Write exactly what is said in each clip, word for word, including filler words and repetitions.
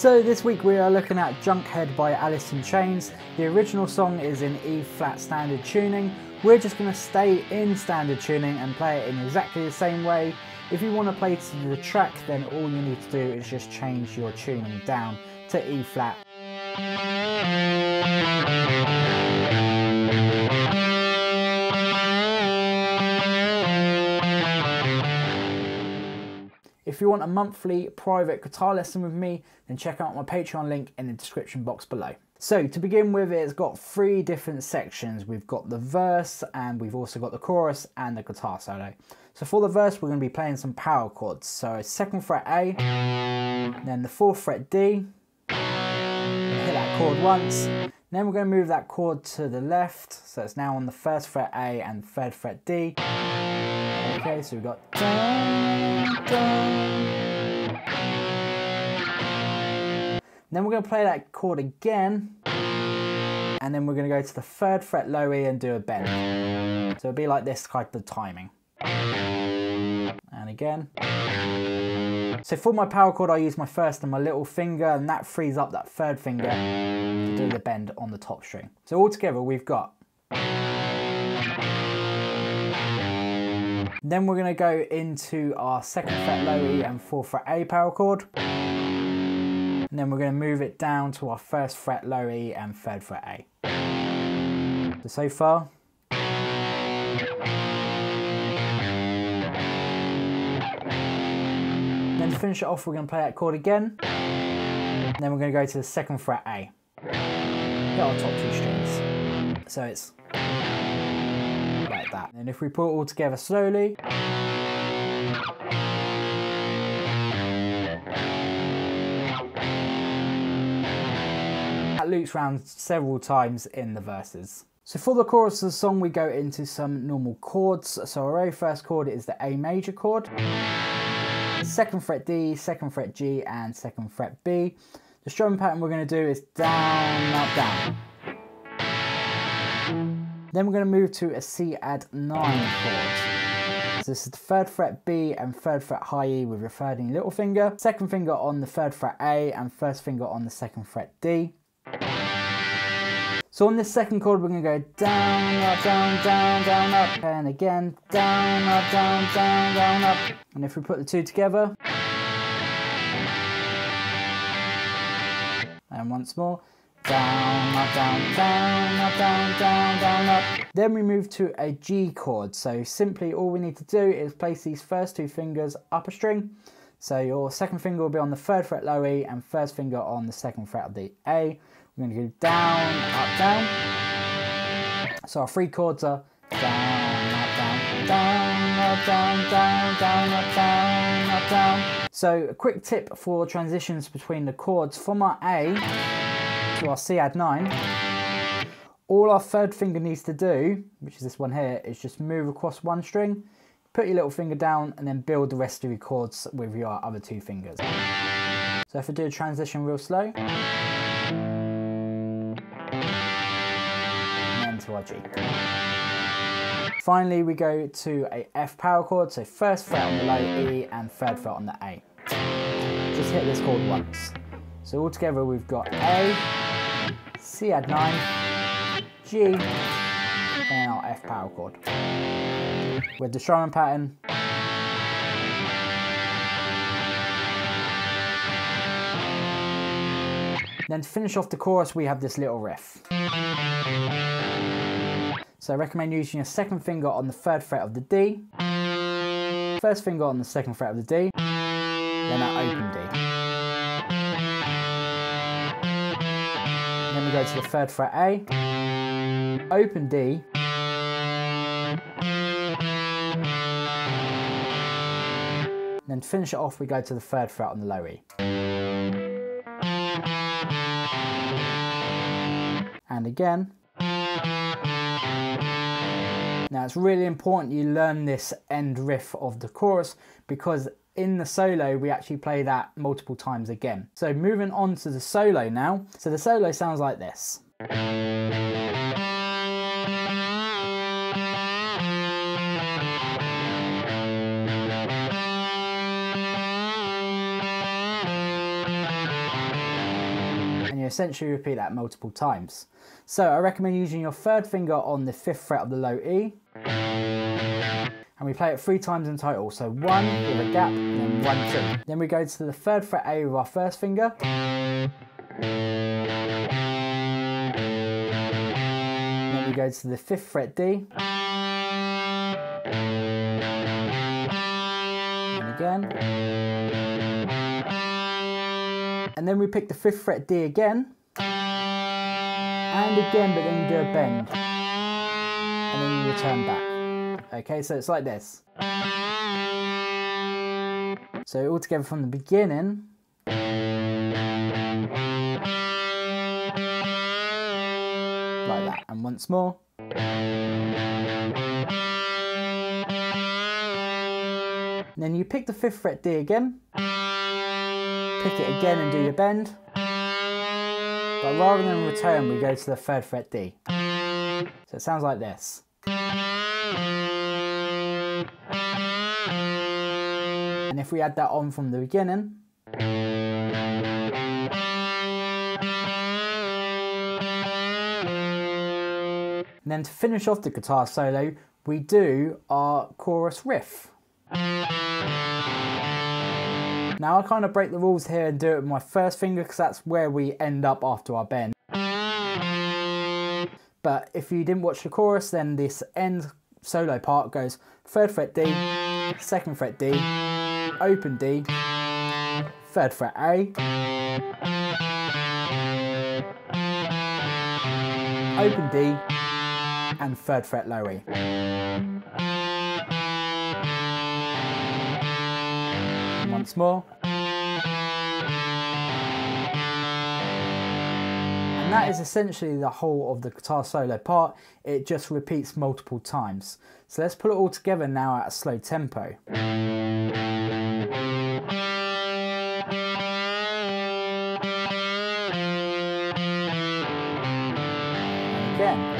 So this week we are looking at Junkhead by Alice in Chains. The original song is in E flat standard tuning. We're just going to stay in standard tuning and play it in exactly the same way. If you want to play to the track, then all you need to do is just change your tuning down to E flat. If you want a monthly private guitar lesson with me, then check out my Patreon link in the description box below. So to begin with, it's got three different sections. We've got the verse, and we've also got the chorus and the guitar solo. So for the verse, we're going to be playing some power chords. So second fret A, then the fourth fret D, hit that chord once, then we're going to move that chord to the left, so it's now on the first fret A and third fret D. Okay, so we've got dun, dun. Then we're going to play that chord again, and then we're going to go to the third fret low E and do a bend. So it'll be like this type of timing. And again. So for my power chord, I use my first and my little finger, and that frees up that third finger to do the bend on the top string. So all together we've got. Then we're going to go into our second fret low E and fourth fret A power chord. And then we're going to move it down to our first fret low E and third fret A. So, so far. Then to finish it off, we're going to play that chord again. And then we're going to go to the second fret A. Get our top two strings. So it's. That. And if we put it all together slowly, that loops round several times in the verses. So for the chorus of the song, we go into some normal chords. So our very first chord is the A major chord, second fret D, second fret G, and second fret B. The strumming pattern we're going to do is down, up, down. Then we're going to move to a C add nine chord. So this is the third fret B and third fret high E with your third and little finger, second finger on the third fret A and first finger on the second fret D. So on this second chord we're going to go down, up, down, down, down, up, and again, down, up, down, down, down, up. And if we put the two together, and once more, down, up, down, down, up, down, down, down, up. Then we move to a G chord. So simply all we need to do is place these first two fingers up a string. So your second finger will be on the third fret low E and first finger on the second fret of the A. We're going to go down, up, down. So our three chords are down, up, down, down, up, down, down, down, up, down, up, down. So a quick tip for transitions between the chords. From our A to our C add nine, all our third finger needs to do, which is this one here, is just move across one string, put your little finger down, and then build the rest of your chords with your other two fingers. So if I do a transition real slow, and then to our G. Finally, we go to a F power chord, so first fret on the low E and third fret on the A. Just hit this chord once. So all together we've got A, C add nine, G, and our F power chord. With the strumming pattern. Then to finish off the chorus we have this little riff. So I recommend using your second finger on the third fret of the D, first finger on the second fret of the D, then that open D. Then we go to the third fret A, open D, then to finish it off we go to the third fret on the low E. And again. Now it's really important you learn this end riff of the chorus, because in the solo we actually play that multiple times again. So moving on to the solo now. So the solo sounds like this. essentially repeat that multiple times. So I recommend using your third finger on the fifth fret of the low E. And we play it three times in total. So one with a gap, and then one, two. Then we go to the third fret A with our first finger. And then we go to the fifth fret D. And again. And then we pick the fifth fret D again, and again, but then you do a bend, and then you return back. Okay, so it's like this. So all together from the beginning. Like that, and once more. And then you pick the fifth fret D again. Pick it again and do your bend, but rather than return we go to the third fret D. So it sounds like this. And if we add that on from the beginning, and then to finish off the guitar solo we do our chorus riff. Now I kind of break the rules here and do it with my first finger because that's where we end up after our bend. But if you didn't watch the chorus, then this end solo part goes third fret D, second fret D, open D, third fret A, open D, and third fret low E. Once more. And that is essentially the whole of the guitar solo part. It just repeats multiple times. So let's put it all together now at a slow tempo. And again.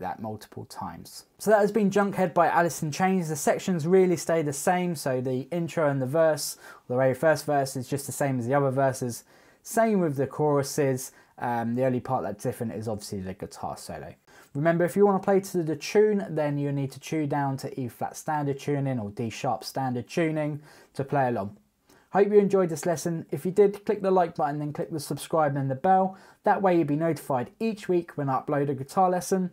That multiple times. So that has been Junkhead by Alice in Chains. The sections really stay the same, so the intro and the verse, the very first verse is just the same as the other verses, same with the choruses. Um, the only part that's different is obviously the guitar solo. Remember, if you want to play to the tune, then you need to tune down to E flat standard tuning or D sharp standard tuning to play along. Hope you enjoyed this lesson. If you did, click the like button, then click the subscribe and the bell. That way you'll be notified each week when I upload a guitar lesson.